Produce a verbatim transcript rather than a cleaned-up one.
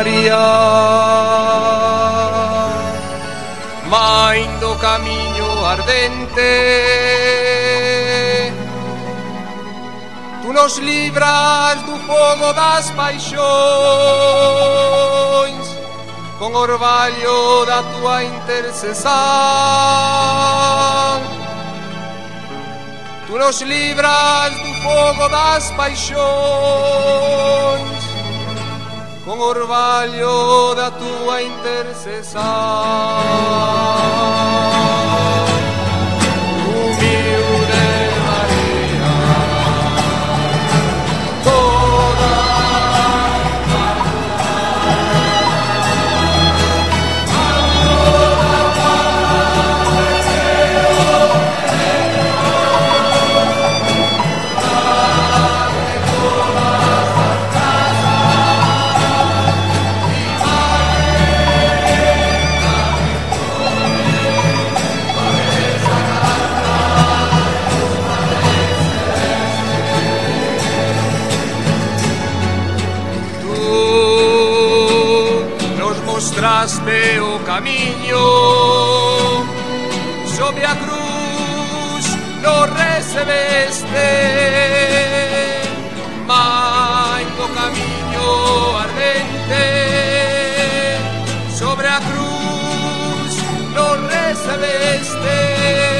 María, maindo camino ardente, tú nos libras do fogo das paixões, con orvalho da tua intercessão. Tú nos libras do fogo das paixões, con orvalho da tua intercessão. Humilde María, toda mostraste o camino, sobre a cruz lo recebeste, manco camino ardente, sobre a cruz lo recebeste.